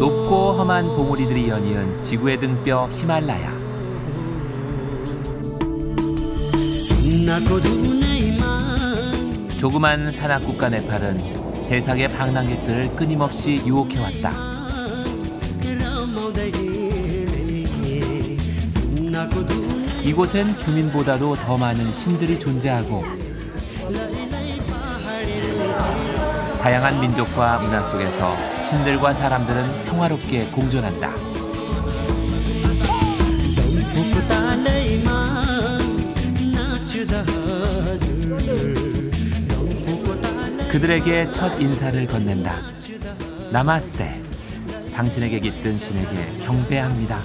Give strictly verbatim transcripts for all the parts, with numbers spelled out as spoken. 높고 험한 봉우리들이 연이은 지구의 등뼈 히말라야. 조그만 산악국가 네팔은 세상의 방랑객들을 끊임없이 유혹해왔다. 이곳엔 주민보다도 더 많은 신들이 존재하고 다양한 민족과 문화 속에서 신들과 사람들은 평화롭게 공존한다. 그들에게 첫 인사를 건넨다. 나마스테, 당신에게 깃든 신에게 경배합니다.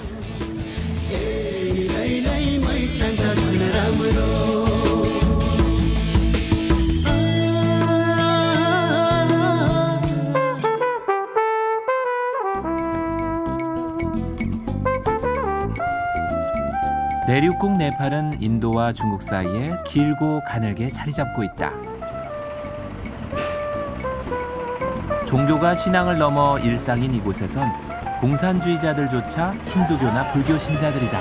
내륙국 네팔은 인도와 중국 사이에 길고 가늘게 자리 잡고 있다. 종교가 신앙을 넘어 일상인 이곳에선 공산주의자들조차 힌두교나 불교 신자들이다.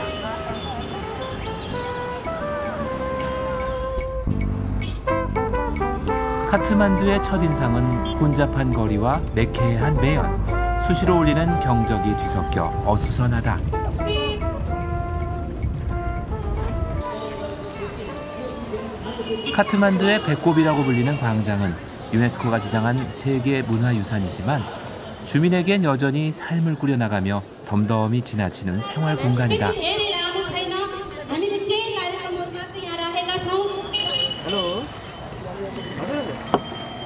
카트만두의 첫인상은 혼잡한 거리와 매캐한 매연, 수시로 울리는 경적이 뒤섞여 어수선하다. 카트만두의 배꼽이라고 불리는 광장은 유네스코가 지정한 세계 문화유산이지만 주민에겐 여전히 삶을 꾸려나가며 덤덤히 지나치는 생활 공간이다.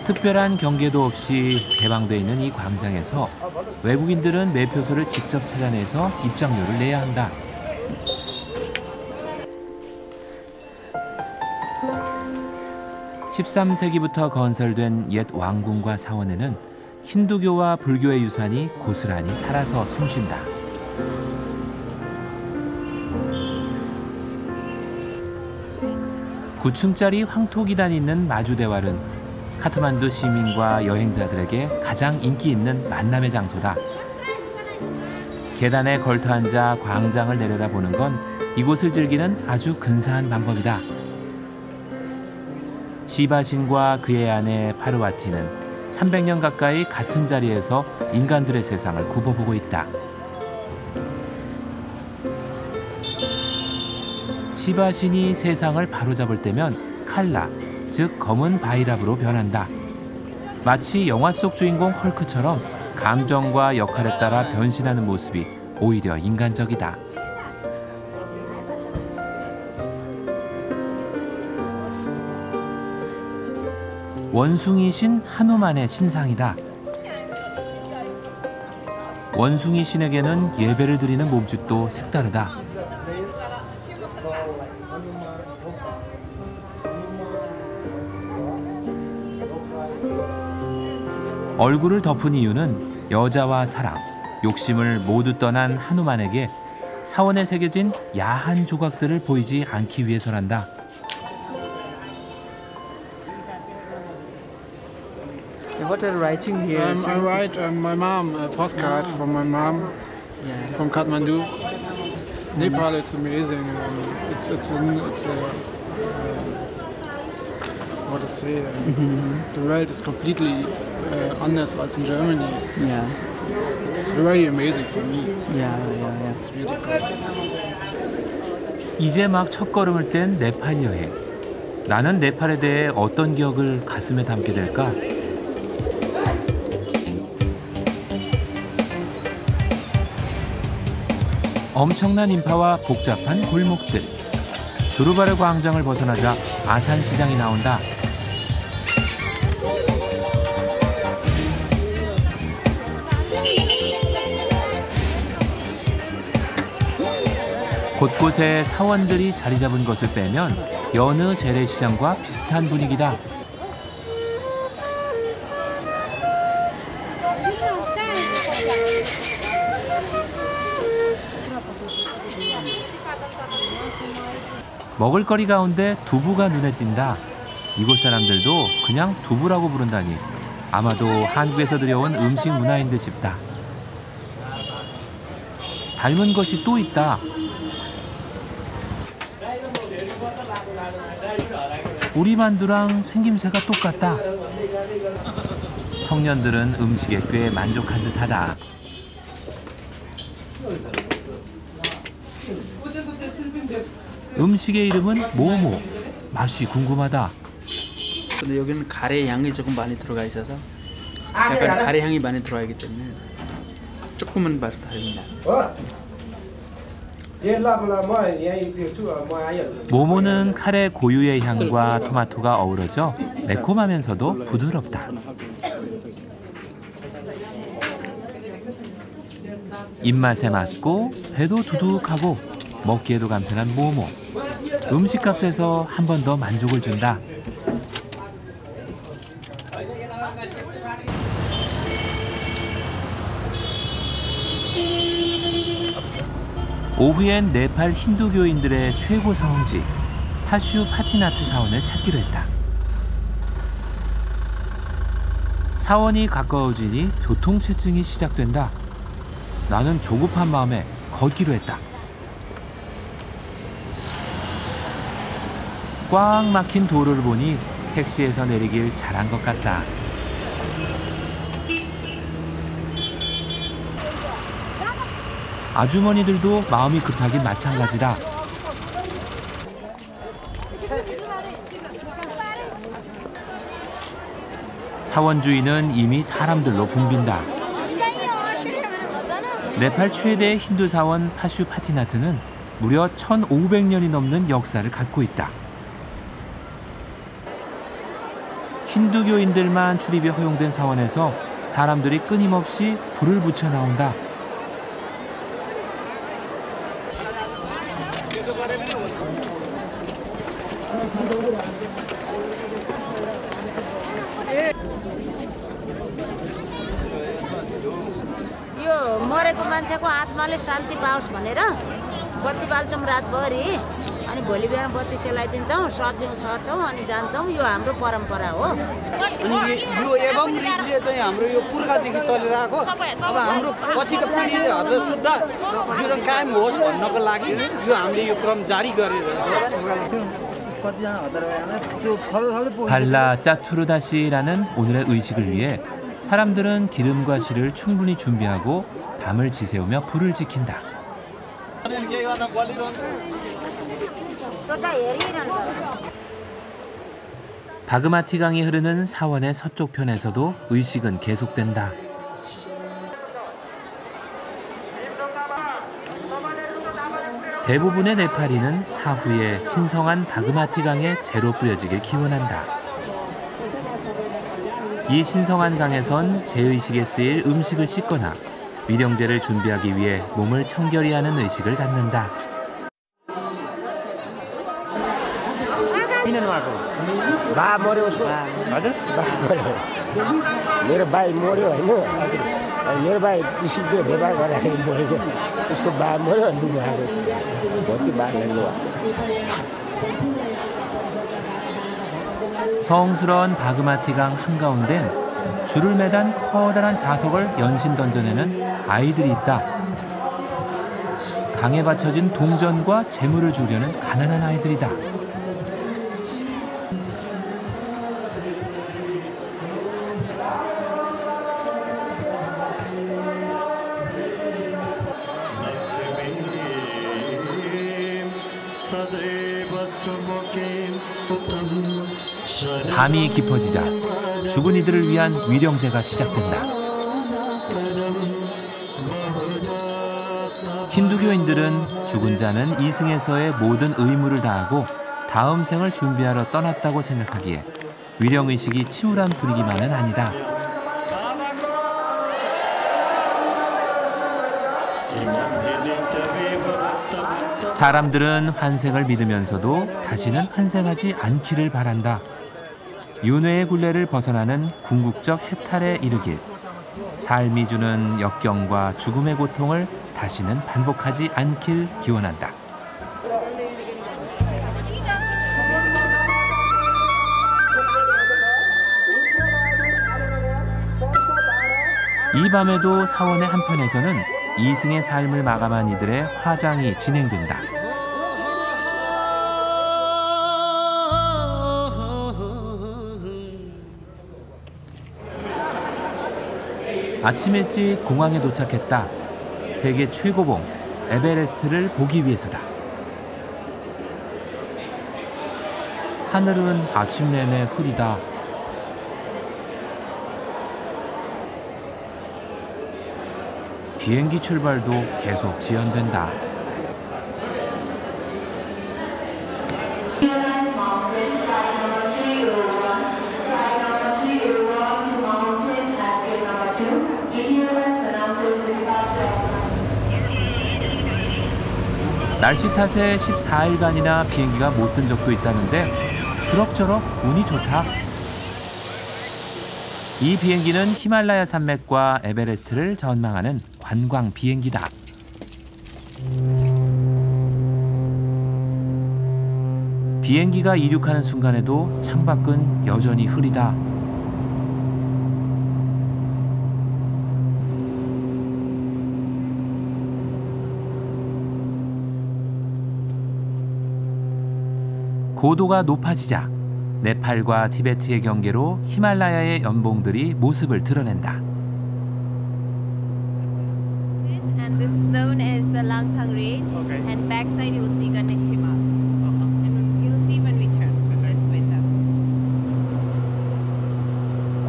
특별한 경계도 없이 개방돼 있는 이 광장에서 외국인들은 매표소를 직접 찾아내서 입장료를 내야 한다. 십삼 세기부터 건설된 옛 왕궁과 사원에는 힌두교와 불교의 유산이 고스란히 살아서 숨쉰다. 구 층짜리 황토기단이 있는 마주대왈은 카트만두 시민과 여행자들에게 가장 인기 있는 만남의 장소다. 계단에 걸터앉아 광장을 내려다보는 건 이곳을 즐기는 아주 근사한 방법이다. 시바신과 그의 아내 파르와티는 삼백 년 가까이 같은 자리에서 인간들의 세상을 굽어보고 있다. 시바신이 세상을 바로잡을 때면 칼라, 즉 검은 바이랍으로 변한다. 마치 영화 속 주인공 헐크처럼 감정과 역할에 따라 변신하는 모습이 오히려 인간적이다. 원숭이신 하누만의 신상이다. 원숭이신에게는 예배를 드리는 몸짓도 색다르다. 얼굴을 덮은 이유는 여자와 사랑, 욕심을 모두 떠난 하누만에게 사원에 새겨진 야한 조각들을 보이지 않기 위해서란다. What are you writing here? Um, I write um, my mom, a postcard oh. from my mom, yeah. from Kathmandu. Mm. Nepal, it's amazing. Um, it's it's an, it's a, uh, what to say? Um, mm-hmm. The world is completely uh, anders als in Germany. This yeah. is, it's, it's, it's very amazing for me. Yeah, yeah, yeah. It's beautiful. 이제 막 첫걸음을 뗀 네팔 여행. 나는 네팔에 대해 어떤 기억을 가슴에 담게 될까? 엄청난 인파와 복잡한 골목들. 더르바르 광장을 벗어나자 아산시장이 나온다. 곳곳에 사원들이 자리 잡은 것을 빼면 여느 재래시장과 비슷한 분위기다. 먹을거리 가운데 두부가 눈에 띈다. 이곳 사람들도 그냥 두부라고 부른다니 아마도 한국에서 들여온 음식 문화인 듯 싶다. 닮은 것이 또 있다. 우리 만두랑 생김새가 똑같다. 청년들은 음식에 꽤 만족한 듯하다. 음식의 이름은 모모. 맛이 궁금하다. 근데 여기는 가래 향이 조금 많이 들어가 있어서 약간 가래 향이 많이 들어가기 때문에 조금은 맛이 다릅니다. 모모는 카레 고유의 향과 토마토가 어우러져 매콤하면서도 부드럽다. 입맛에 맞고 배도 두둑하고 먹기에도 간편한 모모. 음식값에서 한 번 더 만족을 준다. 오후엔 네팔 힌두교인들의 최고 성지 파슈파티나트 사원을 찾기로 했다. 사원이 가까워지니 교통체증이 시작된다. 나는 조급한 마음에 걷기로 했다. 꽉 막힌 도로를 보니 택시에서 내리길 잘한 것 같다. 아주머니들도 마음이 급하긴 마찬가지다. 사원주의는 이미 사람들로 붐빈다. 네팔 최대 힌두 사원 파슈파티나트는 무려 천오백 년이 넘는 역사를 갖고 있다. 힌두교인들만 출입이 허용된 사원에서 사람들이 끊임없이 불을 붙여 나온다. 발라 짜투르다시라는 오늘의 의식을 위해 사람들은 기름과 실을 충분히 준비하고 밤을 지새우며 불을 지킨다. 바그마티 강이 흐르는 사원의 서쪽편에서도 의식은 계속된다. 대부분의 네팔인은 사후에 신성한 바그마티 강의 재로 뿌려지길 기원한다. 이 신성한 강에선 재의식에 쓰일 음식을 씻거나 위령제를 준비하기 위해 몸을 청결히 하는 의식을 갖는다. 성스러운 바그마티강 한가운데 줄을 매단 커다란 자석을 연신 던져내는 아이들이 있다. 강에 받쳐진 동전과 재물을 주려는 가난한 아이들이다. 밤이 깊어지자 죽은 이들을 위한 위령제가 시작된다. 힌두교인들은 죽은 자는 이 승에서의 모든 의무를 다하고 다음 생을 준비하러 떠났다고 생각하기에 위령의식이 치열한 분위기만은 아니다. 사람들은 환생을 믿으면서도 다시는 환생하지 않기를 바란다. 윤회의 굴레를 벗어나는 궁극적 해탈에 이르길. 삶이 주는 역경과 죽음의 고통을 다시는 반복하지 않길 기원한다. 이 밤에도 사원의 한편에서는 이승의 삶을 마감한 이들의 화장이 진행된다. 아침 일찍 공항에 도착했다. 세계 최고봉 에베레스트를 보기 위해서다. 하늘은 아침 내내 흐리다. 비행기 출발도 계속 지연된다. 날씨 탓에 십사 일간이나 비행기가 못 뜬 적도 있다는데 그럭저럭 운이 좋다. 이 비행기는 히말라야 산맥과 에베레스트를 전망하는 관광 비행기다. 비행기가 이륙하는 순간에도 창밖은 여전히 흐리다. 고도가 높아지자 네팔과 티베트의 경계로 히말라야의 연봉들이 모습을 드러낸다.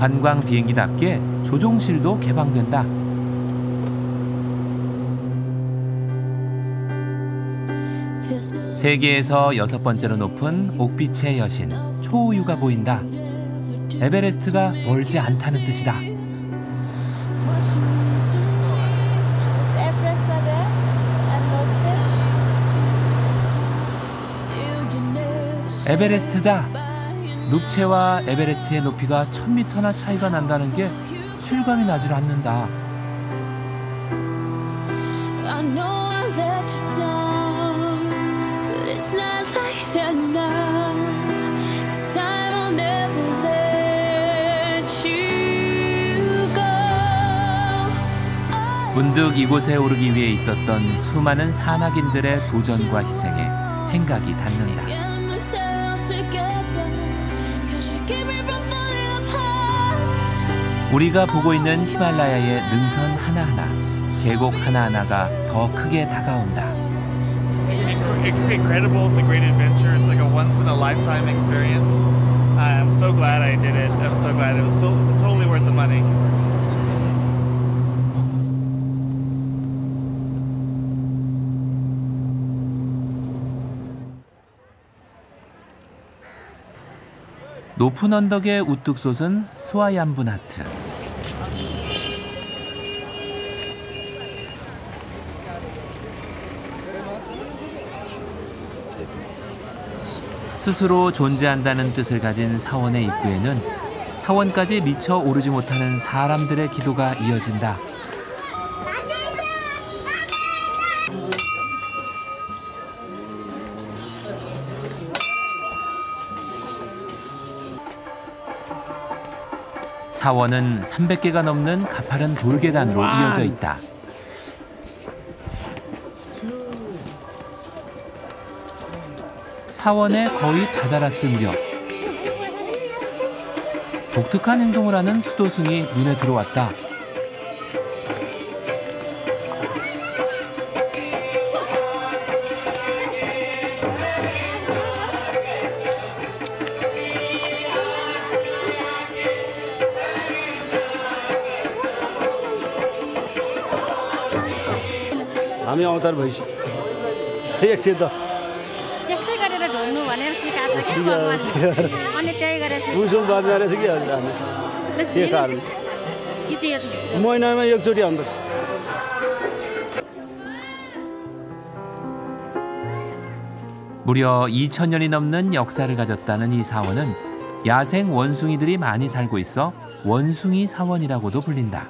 관광 비행기답게 조종실도 개방된다. 세계에서 여섯 번째로 높은 옥빛의 여신 초우유가 보인다. 에베레스트가 멀지 않다는 뜻이다. 에베레스트다. 눕체와 에베레스트의 높이가 천 미터나 차이가 난다는 게 실감이 나질 않는다. 문득 이곳에 오르기 위해 있었던 수많은 산악인들의 도전과 희생에 생각이 닿는다. 우리가 보고 있는 히말라야의 능선 하나하나, 계곡 하나하나가 더 크게 다가온다. Incredible, it's a great adventure. It's like a once in a lifetime experience. I'm so glad I did it. I'm so glad it was so totally worth the money. 높은 언덕에 우뚝 솟은 스와얌부나트. 스스로 존재한다는 뜻을 가진 사원의 입구에는 사원까지 미쳐 오르지 못하는 사람들의 기도가 이어진다. 사원은 삼백 개가 넘는 가파른 돌계단으로 이어져 있다. 사원에 거의 다다랐을 무렵 독특한 행동을 하는 수도승이 눈에 들어왔다. हामी अवतार भइस एक सय दस 무려 이천 년이 넘는 역사를 가졌다는 이 사원은 야생 원숭이들이 많이 살고 있어 원숭이 사원이라고도 불린다.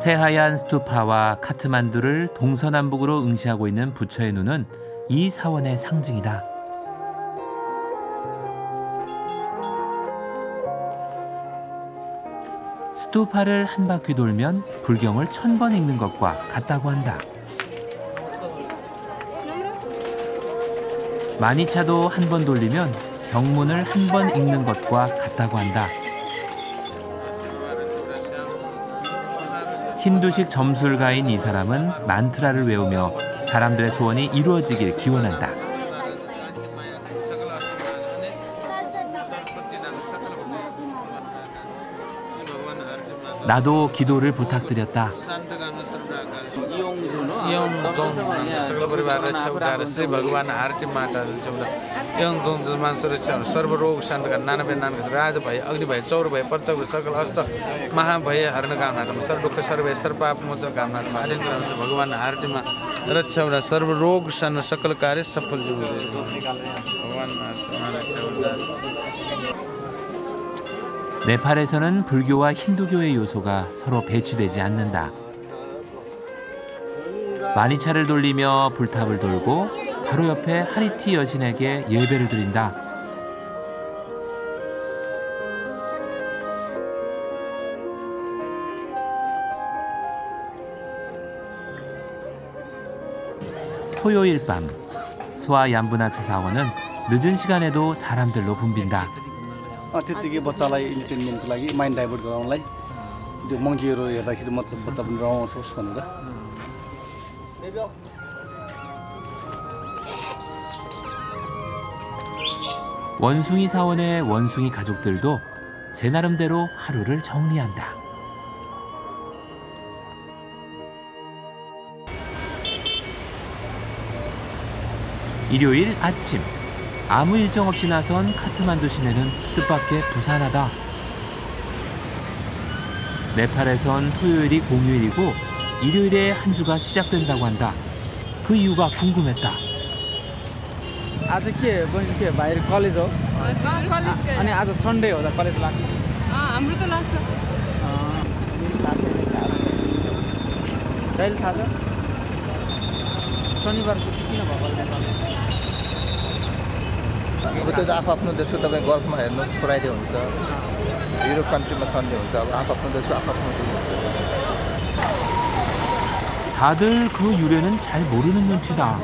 새하얀 스투파와 카트만두를 동서남북으로 응시하고 있는 부처의 눈은 이 사원의 상징이다. 스투파를 한 바퀴 돌면 불경을 천 번 읽는 것과 같다고 한다. 마니차도 한 번 돌리면 경문을 한 번 읽는 것과 같다고 한다. 힌두식 점술가인 이 사람은 만트라를 외우며 사람들의 소원이 이루어지길 기원한다. 나도 기도를 부탁드렸다. 네팔에서는 불교와 힌두교의 요소가 서로 배치되지 않는다. 마니차를 돌리며 불탑을 돌고 바로 옆에 하리티 여신에게 예배를 드린다. 토요일 밤, 스와얌부나트 사원은 늦은 시간에도 사람들로 붐빈다. 원숭이 사원의 원숭이 가족들도 제 나름대로 하루를 정리한다. 일요일 아침, 아무 일정 없이 나선 카트만두 시내는 뜻밖의 부산하다. 네팔에선 토요일이 공휴일이고 일요일에 한 주가 시작된다고 한다. 그 이유가 궁금했다. 아저께 뭔지 마이르 컬리죠? 아니 아저 선데요. 나 컬리스 락스. 아 아무래도 락스. 아 락스. 내일 타서? 선이바르 수치기나 봐봐. 그때도 아빠 아픈 데서 그다음에 골프만 해놓은 스프라이드 혼자 유럽 컨트리만 산대 혼자 아빠 아픈 데서 아빠 아픈 데서 다들 그 유래는 잘 모르는 눈치다.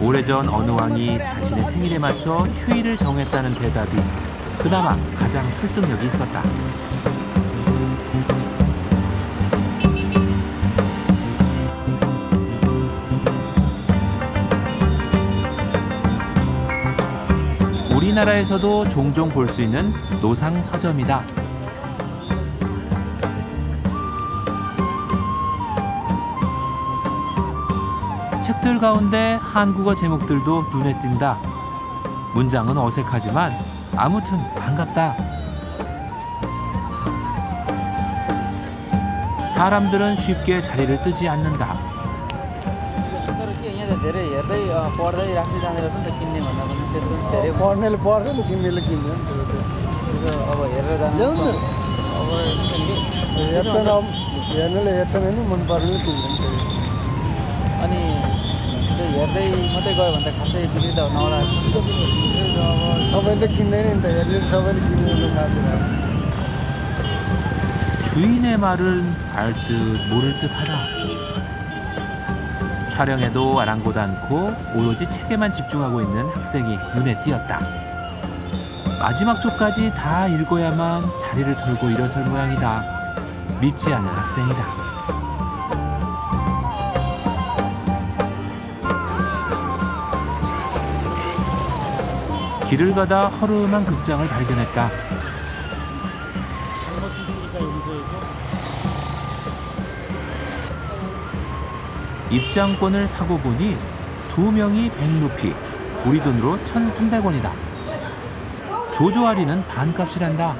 오래전 어느 왕이 자신의 생일에 맞춰 휴일을 정했다는 대답이 그나마 가장 설득력이 있었다. 우리나라에서도 종종 볼 수 있는 노상 서점이다. 책들 가운데 한국어 제목들도 눈에 띈다. 문장은 어색하지만 아무튼 반갑다. 사람들은 쉽게 자리를 뜨지 않는다. 주인의 말은 알 듯 모를 듯하다. 촬영에도 아랑곳 않고 오로지 책에만 집중하고 있는 학생이 눈에 띄었다. 마지막 쪽까지 다 읽어야만 자리를 털고 일어설 모양이다. 밉지 않은 학생이다. 길을 가다 허름한 극장을 발견했다. 입장권을 사고 보니 두 명이 백 루피, 우리 돈으로 천삼백 원이다. 조조 할인은 반값이란다.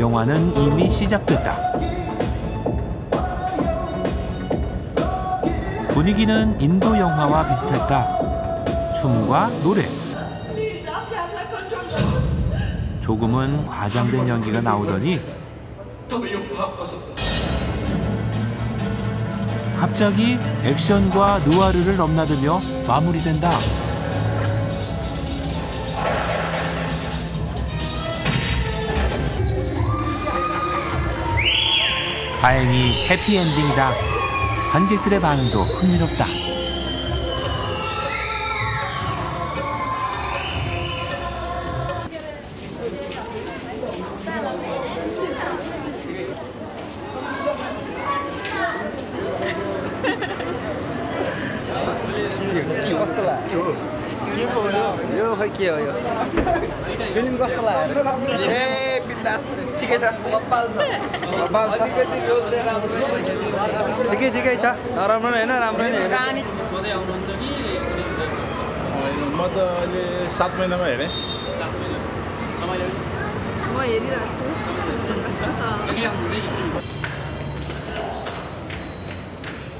영화는 이미 시작됐다. 분위기는 인도 영화와 비슷했다. 춤과 노래. 조금은 과장된 연기가 나오더니 갑자기 액션과 누아르를 넘나들며 마무리된다. 다행히 해피엔딩이다. 관객들의 반응도 흥미롭다.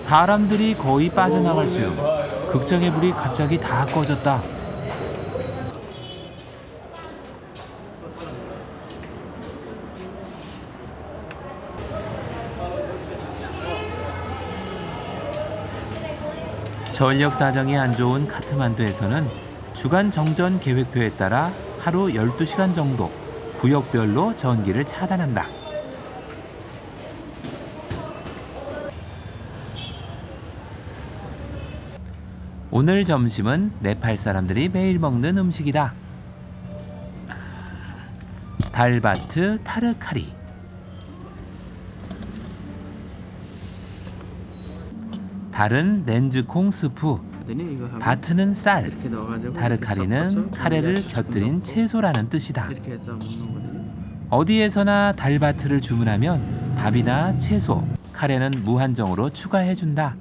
사람들이 거의 빠져나갈 즈음 극장의 불이 갑자기 다 꺼졌다. 전력 사정이 안 좋은 카트만두에서는 주간 정전 계획표에 따라 하루 열두 시간 정도 구역별로 전기를 차단한다. 오늘 점심은 네팔 사람들이 매일 먹는 음식이다. 달바트 타르카리. 달은 렌즈콩 스프, 바트는 쌀, 타르카리는 카레를 곁들인 채소라는 뜻이다. 어디에서나 달바트를 주문하면 밥이나 채소, 카레는 무한정으로 추가해준다.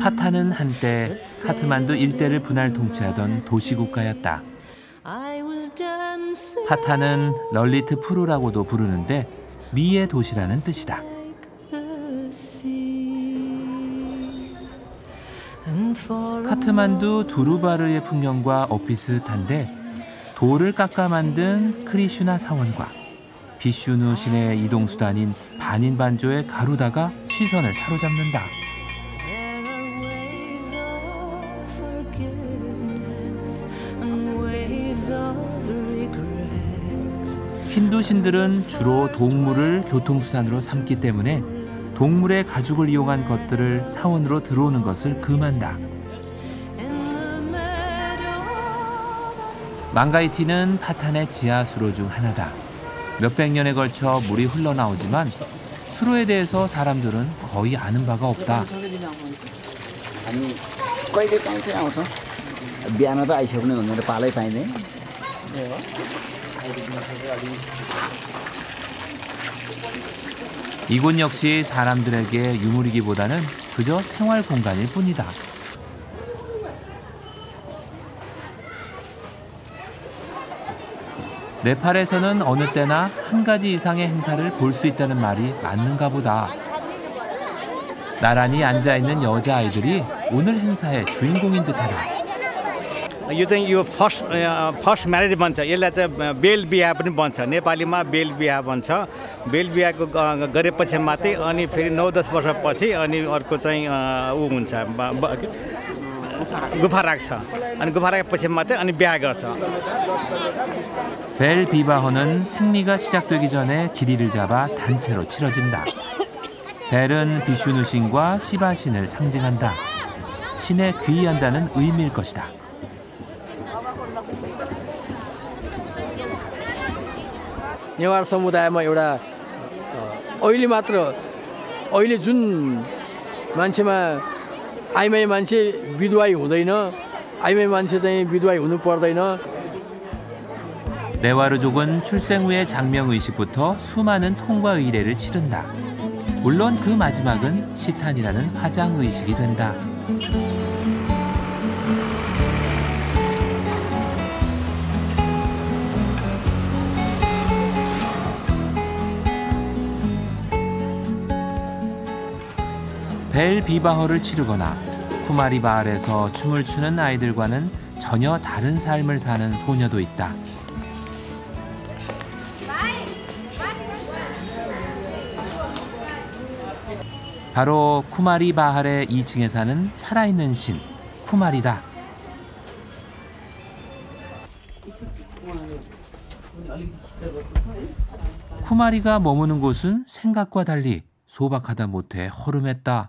파타는 한때 카트만두 일대를 분할 통치하던 도시국가였다. 파타는 럴리트 푸르라고도 부르는데 미의 도시라는 뜻이다. 카트만두 두르바르의 풍경과 엇비슷한데 돌을 깎아 만든 크리슈나 사원과 비슈누 신의 이동수단인 반인반조의 가루다가 시선을 사로잡는다. 힌두 신들은 주로 동물을 교통수단으로 삼기 때문에 동물의 가죽을 이용한 것들을 사원으로 들어오는 것을 금한다. 망가이티는 파탄의 지하 수로 중 하나다. 몇백 년에 걸쳐 물이 흘러나오지만 수로에 대해서 사람들은 거의 아는 바가 없다. 이곳 역시 사람들에게 유물이기보다는 그저 생활 공간일 뿐이다. 네팔에서는 어느 때나 한 가지 이상의 행사를 볼 수 있다는 말이 맞는가 보다. 나란히 앉아있는 여자아이들이 오늘 행사의 주인공인 듯하다. यो चाहिँ यो first first marriage भन्छ यसलाई चाहिँ बेल बिहा पनि भन्छ नेपालीमा बेल बिहा भन्छ बेल बिहाको गरेपछि मात्रै अनि फेरि नौ दस वर्षपछि अनि अर्को चाहिँ उ हुन्छ गुफा राख्छ अनि गुफा राखेपछि मात्रै अनि बिहा गर्छ 벨 비바호는 생리가 시작되기 전에 길이를 잡아 단체로 치러진다. 벨은 비슈누 신과 시바 신을 상징한다. 신에 귀의한다는 의미일 것이다. नेवार समुदायमा एउटा अहिले मात्र अहिले जुन मान्छेमा आइमै मान्छे विधवाई हुँदैन आइमै मान्छे चाहिँ विधवाई हुनु पर्दैन 네와르족은 출생 후의 장명 의식부터 수많은 통과 의례를 치른다. 물론 그 마지막은 시탄이라는 화장 의식이 된다. 벨 비바호를 치르거나 쿠마리 바알에서 춤을 추는 아이들과는 전혀 다른 삶을 사는 소녀도 있다. 바로 쿠마리 바할의 이 층에 사는 살아있는 신, 쿠마리다. 쿠마리가 머무는 곳은 생각과 달리 소박하다 못해 허름했다.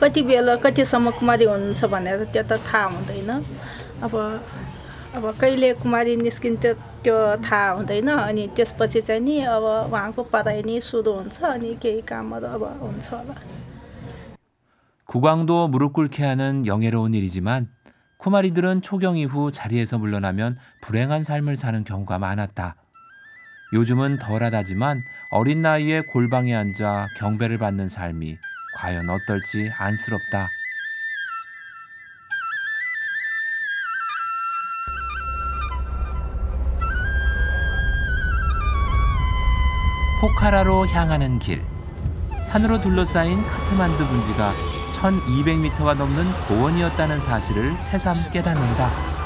कति बेला कतिसम्म कुमारी हुनुहुन्छ भनेर त्यो त थाहा हुँदैन अब अब कहिले कुमारी निस्किन्छ त्यो थाहा हुँदैन अनि त्यसपछि चाहिँ नि अब वहाँको पढाइ नि सुरु हुन्छ अनि केही कामहरु अब हुन्छ होला 국왕도 무릎 꿇게 하는 영예로운 일이지만 쿠마리들은 초경 이후 자리에서 물러나면 불행한 삶을 사는 경우가 많았다. 요즘은 덜하다지만 어린 나이에 골방에 앉아 경배를 받는 삶이 과연 어떨지 안쓰럽다. 포카라로 향하는 길. 산으로 둘러싸인 카트만두 분지가 천이백 미터가 넘는 고원이었다는 사실을 새삼 깨닫는다.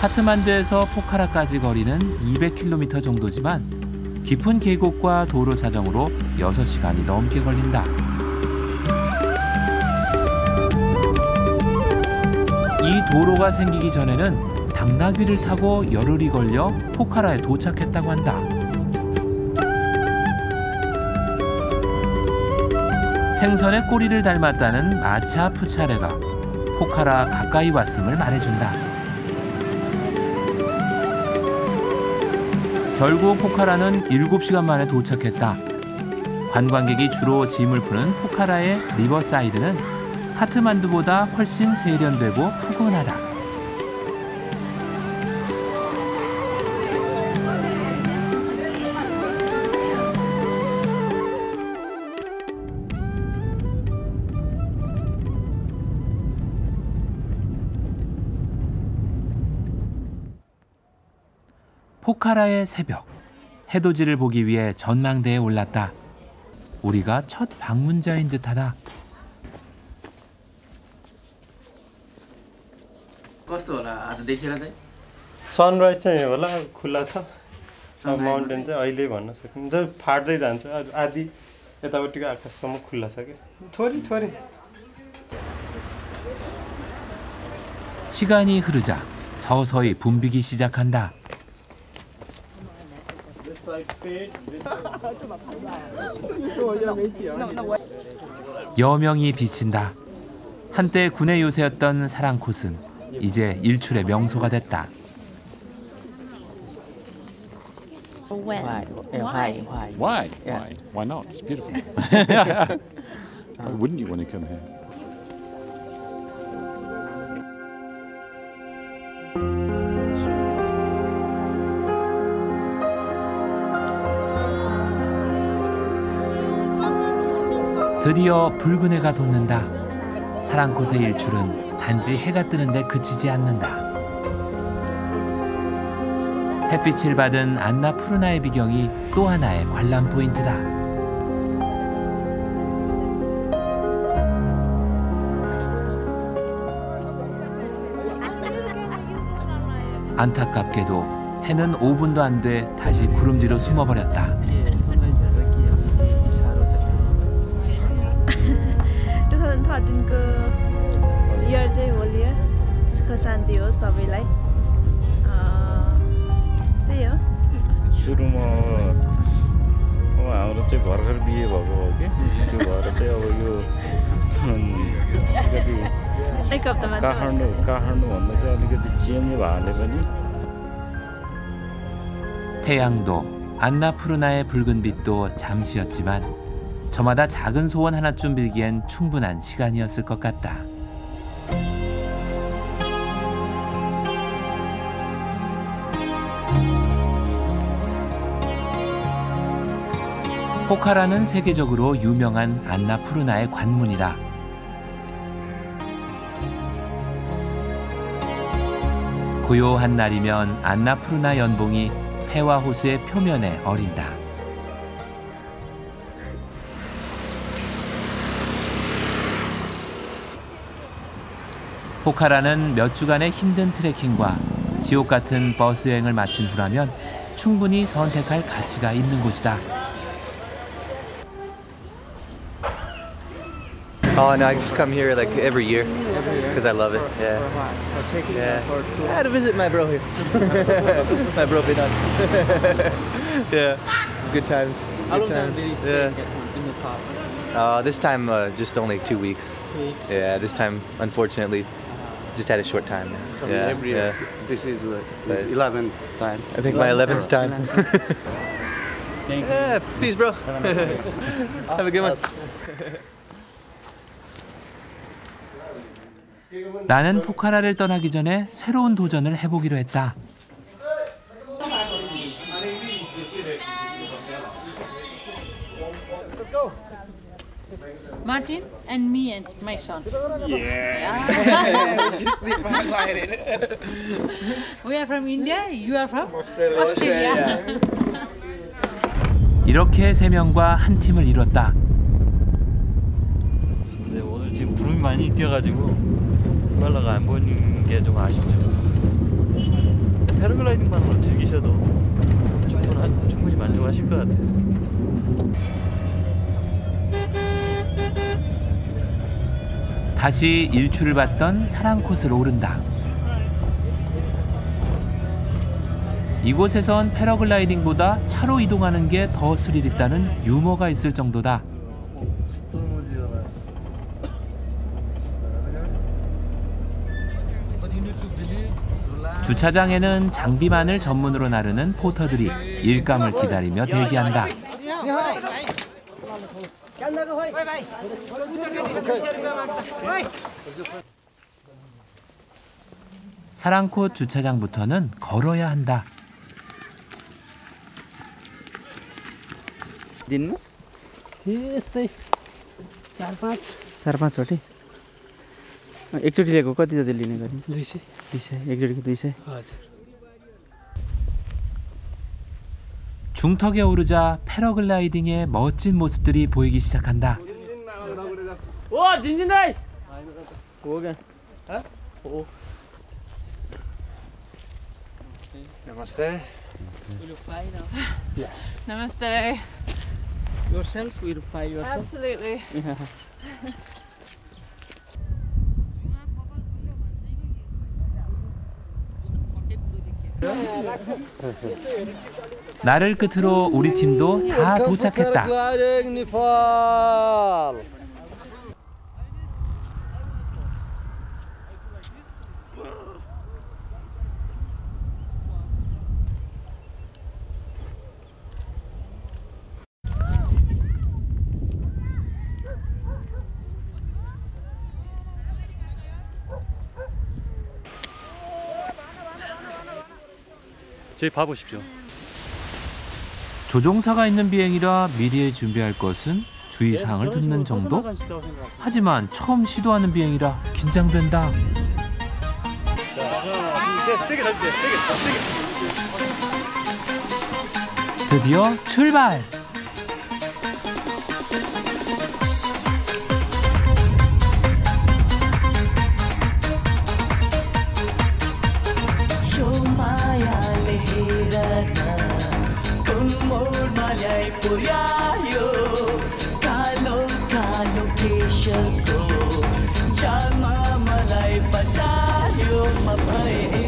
카트만두에서 포카라까지 거리는 이백 킬로미터 정도지만 깊은 계곡과 도로 사정으로 여섯 시간이 넘게 걸린다. 이 도로가 생기기 전에는 당나귀를 타고 열흘이 걸려 포카라에 도착했다고 한다. 생선의 꼬리를 닮았다는 마차 푸차레가 포카라 가까이 왔음을 말해준다. 결국 포카라는 일곱 시간 만에 도착했다. 관광객이 주로 짐을 푸는 포카라의 리버사이드는 카트만두보다 훨씬 세련되고 푸근하다. 포카라의 새벽, 해돋이를 보기 위해 전망대에 올랐다. 우리가 첫 방문자인 듯하다. 선라이즈 चाहिँ होला खुल्ला छ माउन्टेन चाहिँ अहिले भन्न सकिन्छ फाट्दै जान्छ आदि यतापट्टिको आकाशसम्म खुल्ला छ के थोरै थोरै 시간이 흐르자 서서히 붐비기 시작한다. 여명이 비친다. 한때 군의 요새였던 사랑콧은 이제 일출의 명소가 됐다. Why? Why? Why? Why not? It's beautiful. Why wouldn't you want to come here? 드디어 붉은 해가 돋는다. 사랑콧의 일출은 단지 해가 뜨는 데 그치지 않는다. 햇빛을 받은 안나푸르나의 비경이 또 하나의 관람 포인트다. 안타깝게도 해는 오 분도 안 돼 다시 구름 뒤로 숨어버렸다. 태양도 안나푸르나의 붉은 빛도 잠시였지만 저마다 작은 소원 하나쯤 빌기엔 충분한 시간이었을 것 같다. 포카라는 세계적으로 유명한 안나푸르나의 관문이다. 고요한 날이면 안나푸르나 연봉이 페와 호수의 표면에 어린다. 포카라는 몇 주간의 힘든 트레킹과 지옥 같은 버스 여행을 마친 후라면 충분히 선택할 가치가 있는 곳이다. Oh, no, I just come here like every year because I love it. Yeah. Yeah. I had to visit my bro here. My bro Vedant. Yeah. Good times. How long time did you stay in the top? Uh, this time uh, just only two weeks. Two weeks. Yeah. This time, unfortunately, just had a short time. So yeah. Every year. Yeah. This is uh, this eleventh time. I think my eleventh time. Thank you. Yeah. Peace, bro. Have a good one. 나는 포카라를 떠나기 전에 새로운 도전을 해보기로 했다. Martin and me and my son. Yeah. Just leave my line in. We are from India. You are from Australia. Australia. 이렇게 세 명과 한 팀을 이뤘다. 근데 오늘 지금 구름이 많이 껴가지고. 히말라가 안 보이는 게 좀 아쉽죠. 패러글라이딩만으로 즐기셔도 충분한, 충분히 만족하실 것 같아요. 다시 일출을 봤던 사랑콧을 오른다. 이곳에선 패러글라이딩보다 차로 이동하는 게 더 스릴 있다는 유머가 있을 정도다. 주차장에는 장비만을 전문으로 나르는 포터들이 일감을 기다리며 대기한다. 사랑콧 주차장부터는 걸어야 한다. एक जोड़ी लिएको कति जति लिने गरिन्छ दुई सय दुई सय एक जोडीको दुई सय हजुर 중턱에 오르자 패러글라이딩의 멋진 모습들이 보이기 시작한다. 와, 진진아! 고간. 아? 오. Namaste. Namaste. Yourself will find yourself. Absolutely. 나를 끝으로 우리 팀도 다 도착했다. 저희 봐보십시오. 조종사가 있는 비행이라 미리 준비할 것은 주의사항을 듣는 정도? 하지만 처음 시도하는 비행이라 긴장된다. 드디어 출발!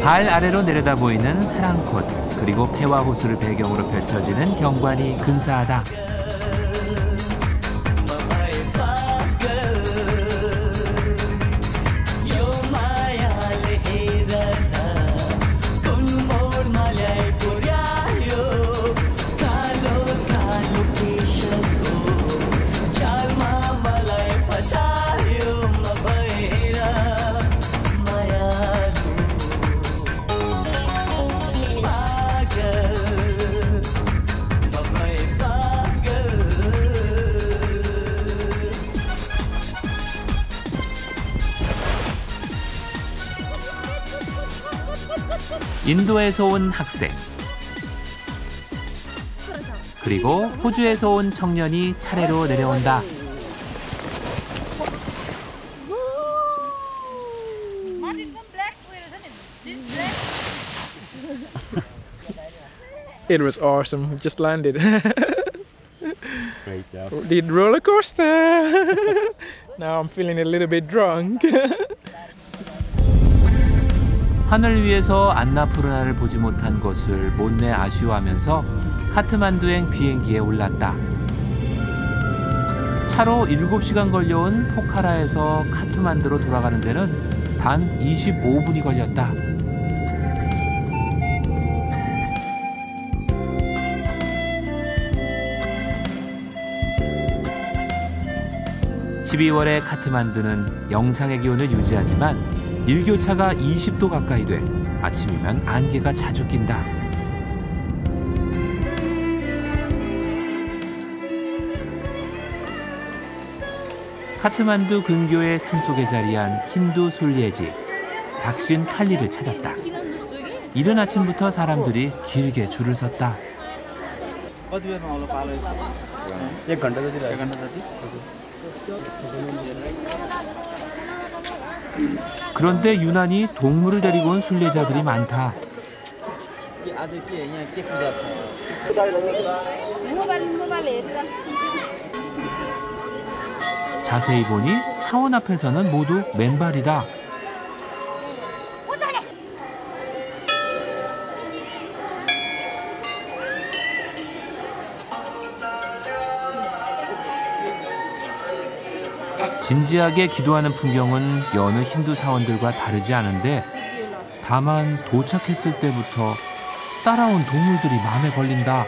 발 아래로 내려다 보이는 사랑콧, 그리고 페와 호수를 배경으로 펼쳐지는 경관이 근사하다. 인도에서 온 학생, 그리고 호주에서 온 청년이 차례로 내려온다. It was awesome. We just landed. Great job. Did roller coaster. Now I'm feeling a little bit drunk. 하늘 위에서 안나푸르나를 보지 못한 것을 못내 아쉬워하면서 카트만두행 비행기에 올랐다. 차로 일곱 시간 걸려온 포카라에서 카트만두로 돌아가는 데는 단 이십오 분이 걸렸다. 십이월의 카트만두는 영상의 기온을 유지하지만 일교차가 이십 도 가까이 돼 아침이면 안개가 자주 낀다. 카트만두 근교의 산속에 자리한 힌두 순례지 닥신 칼리를 찾았다. 이른 아침부터 사람들이 길게 줄을 섰다. 그런데 유난히 동물을 데리고 온 순례자들이 많다. 자세히 보니 사원 앞에서는 모두 맨발이다. 진지하게 기도하는 풍경은 여느 힌두 사원들과 다르지 않은데, 다만 도착했을 때부터 따라온 동물들이 마음에 걸린다.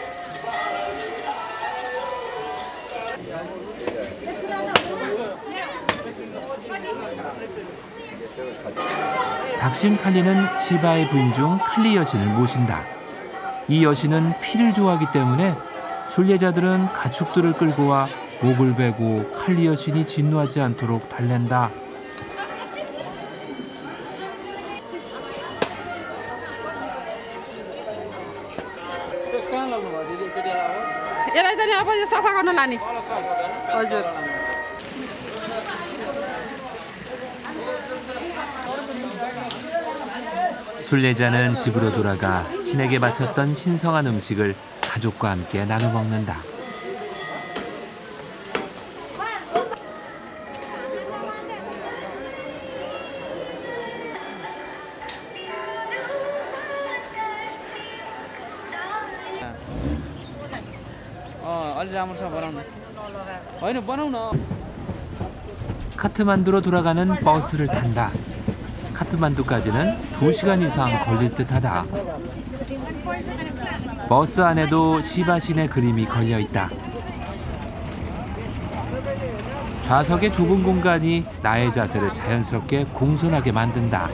닥신 칼리는 시바의 부인 중 칼리 여신을 모신다. 이 여신은 피를 좋아하기 때문에 순례자들은 가축들을 끌고 와 목을 베고 칼리 여신이 진노하지 않도록 달랜다. 순례자는 집으로 돌아가 신에게 바쳤던 신성한 음식을 가족과 함께 나눠 먹는다. 카트만두로 돌아가는 버스를 탄다. 카트만두까지는 두 시간 이상 걸릴 듯하다. 버스 안에도 시바신의 그림이 걸려있다. 좌석의 좁은 공간이 나의 자세를 자연스럽게 공손하게 만든다.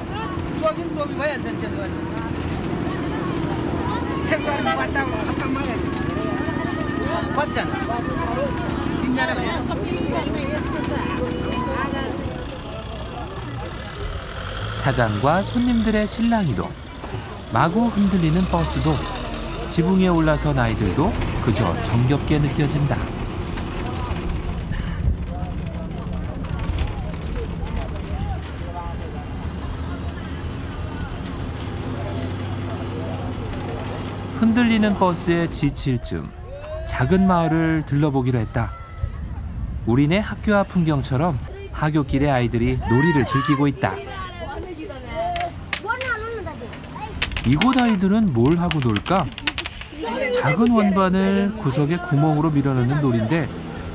차장과 손님들의 실랑이도, 마구 흔들리는 버스도, 지붕에 올라선 아이들도 그저 정겹게 느껴진다. 흔들리는 버스에 지칠 쯤 작은 마을을 들러보기로 했다. 우리네 학교 앞 풍경처럼 하굣길에 아이들이 놀이를 즐기고 있다. 이곳 아이들은 뭘 하고 놀까? 작은 원반을 구석에 구멍으로 밀어넣는 놀인데,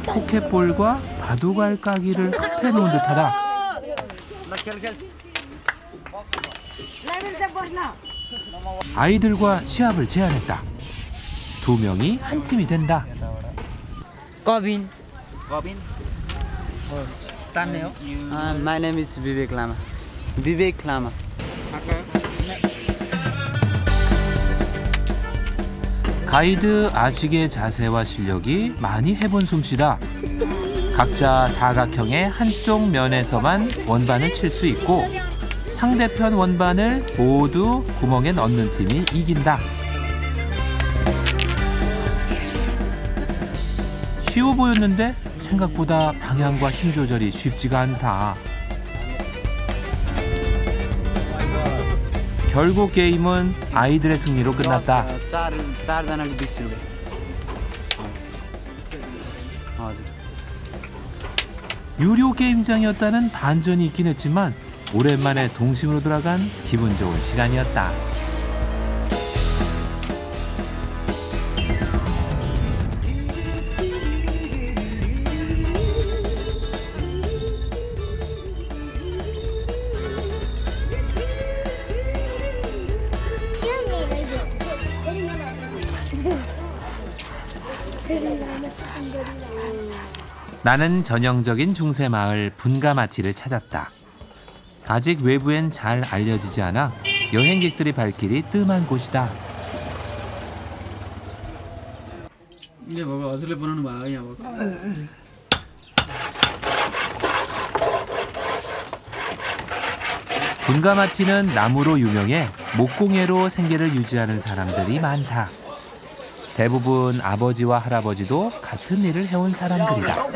포켓볼과 바둑알 까기를 합해 놓은 듯하다. 아이들과 시합을 제안했다. 두 명이 한 팀이 된다. 거빈. 거빈. 딴네요. 아, my name is Vivek Lama. Vivek Lama. 가이드 아식의 자세와 실력이 많이 해본 솜씨다. 각자 사각형의 한쪽 면에서만 원반을 칠 수 있고, 상대편 원반을 모두 구멍에 넣는 팀이 이긴다. 쉬워 보였는데 생각보다 방향과 힘 조절이 쉽지가 않다. 결국 게임은 아이들의 승리로 끝났다. 유료 게임장이었다는 반전이 있긴 했지만 오랜만에 동심으로 돌아간 기분 좋은 시간이었다. 나는 전형적인 중세 마을 분가마티를 찾았다. 아직 외부엔 잘 알려지지 않아 여행객들이 발길이 뜸한 곳이다. 이제 뭐가 어슬레 보는 마을이야 뭐가. 분가마티는 나무로 유명해 목공예로 생계를 유지하는 사람들이 많다. 대부분 아버지와 할아버지도 같은 일을 해온 사람들이다.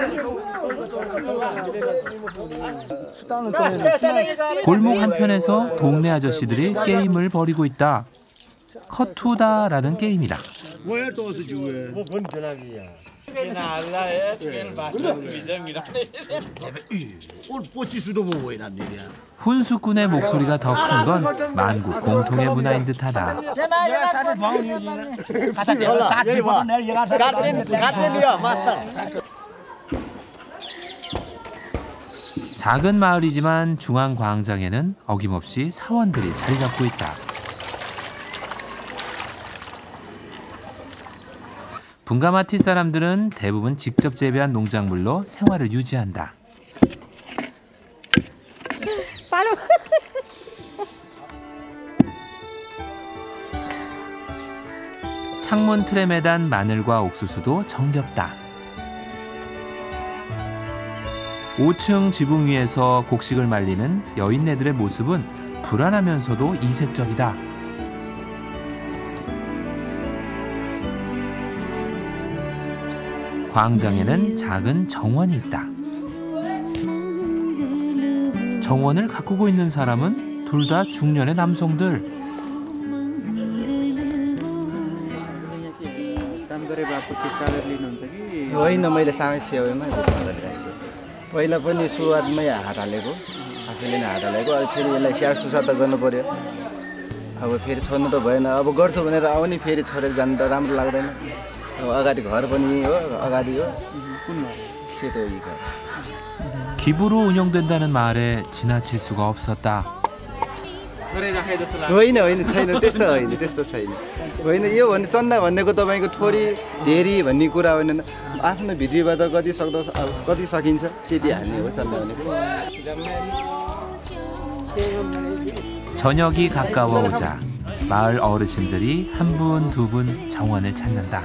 골목 한편에서 동네 아저씨들이 게임을 벌이고 있다. 커투다라는 게임이다. 훈수꾼의 목소리가 더 큰 건 만국 공통의 문화인 듯하다. 작은 마을이지만 중앙광장에는 어김없이 사원들이 자리 잡고 있다. 분가마티 사람들은 대부분 직접 재배한 농작물로 생활을 유지한다. 바로. 창문 틀에 매단 마늘과 옥수수도 정겹다. 오 층 지붕 위에서 곡식을 말리는 여인네들의 모습은 불안하면서도 이색적이다. 광장에는 작은 정원이 있다. 정원을 가꾸고 있는 사람은 둘 다 중년의 남성들. पहिला पनि सुरुवातमै हात हालेको आफैले नै हात हालेको अब फेरि यसलाई स्याहार सुसार त गर्नु पर्यो अब फेरि छोड्नु त भएन अब गर्छु भनेर आउने फेरि छोडेर जानु त राम्रो लाग्दैन अब अगाडि घर पनि हो अगाडि हो कुन सेतो यो घर 기부로 운영된다는 말에 지나칠 수가 없었다. होइन होइन छैन त्यस्तो होइन त्यस्तो छैन होइन यो भन्ने चन्दा भन्नेको तपाईँको थोरी धेरै भन्ने कुरा होइन आफ्नो भिडियोबाट कति सक्दो कति सकिन्छ त्यति हाल्ने हो चन्दा भनेको 저녁이 가까워 오자 마을 어르신들이 한 분 두 분 정원을 찾는다.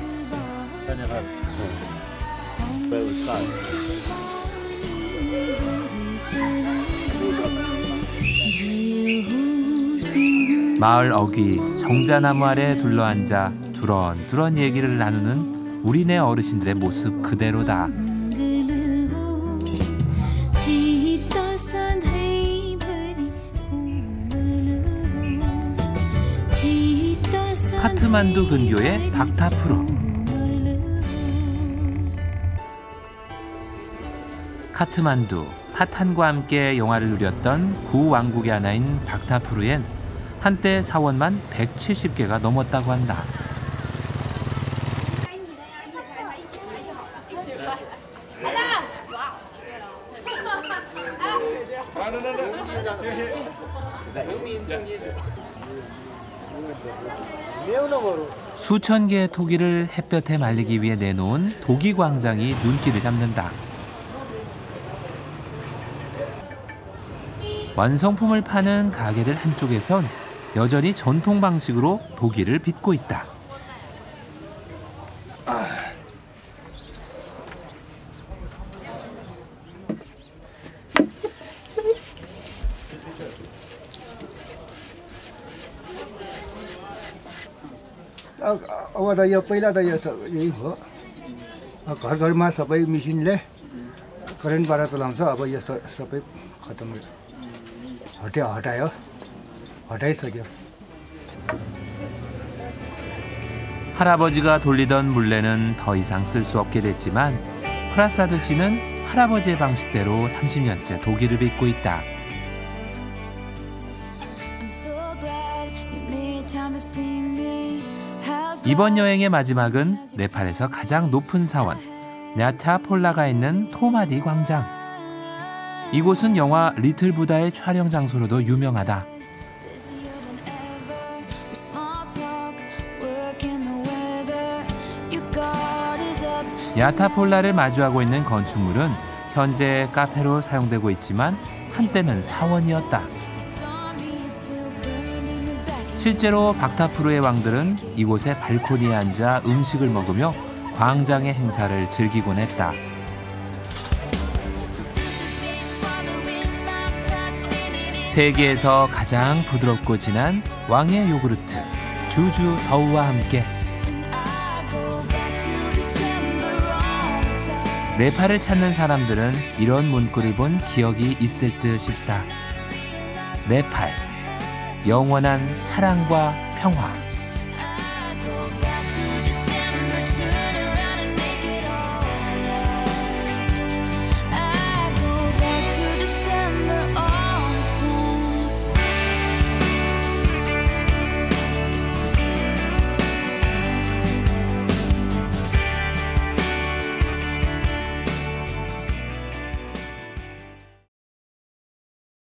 마을 어귀 정자나무 아래 둘러앉아 두런두런 얘기를 나누는 우리네 어르신들의 모습 그대로다. 카트만두 근교의 박타푸르. 카트만두, 파탄과 함께 영화를 누렸던 구 왕국의 하나인 박타푸르엔 한때 사원만 백칠십 개가 넘었다고 한다. 수천 개의 토기를 햇볕에 말리기 위해 내놓은 도기 광장이 눈길을 잡는다. 완성품을 파는 가게들 한쪽에선 여전히 전통 방식으로 도기를 빚고 있다. अब त यो पहिला त यो यही हो, घर घरमा सबै मेसिनले करेन्टबाट चलाउँछ। अब यस्तो सबै खतम हट्यो, हटायो, हटाइसक्यो। 할아버지가 돌리던 물레는 더 이상 쓸 수 없게 됐지만 프라사드 씨는 할아버지의 방식대로 삼십 년째 도기를 빚고 있다. 이번 여행의 마지막은 네팔에서 가장 높은 사원 냐타폴라가 있는 토마디 광장. 이곳은 영화 리틀 부다의 촬영 장소로도 유명하다. 야타폴라를 마주하고 있는 건축물은 현재 카페로 사용되고 있지만 한때는 사원이었다. 실제로 박타푸르의 왕들은 이곳의 발코니에 앉아 음식을 먹으며 광장의 행사를 즐기곤 했다. 세계에서 가장 부드럽고 진한 왕의 요구르트, 주주 더우와 함께 네팔을 찾는 사람들은 이런 문구를 본 기억이 있을 듯 싶다. 네팔, 영원한 사랑과 평화.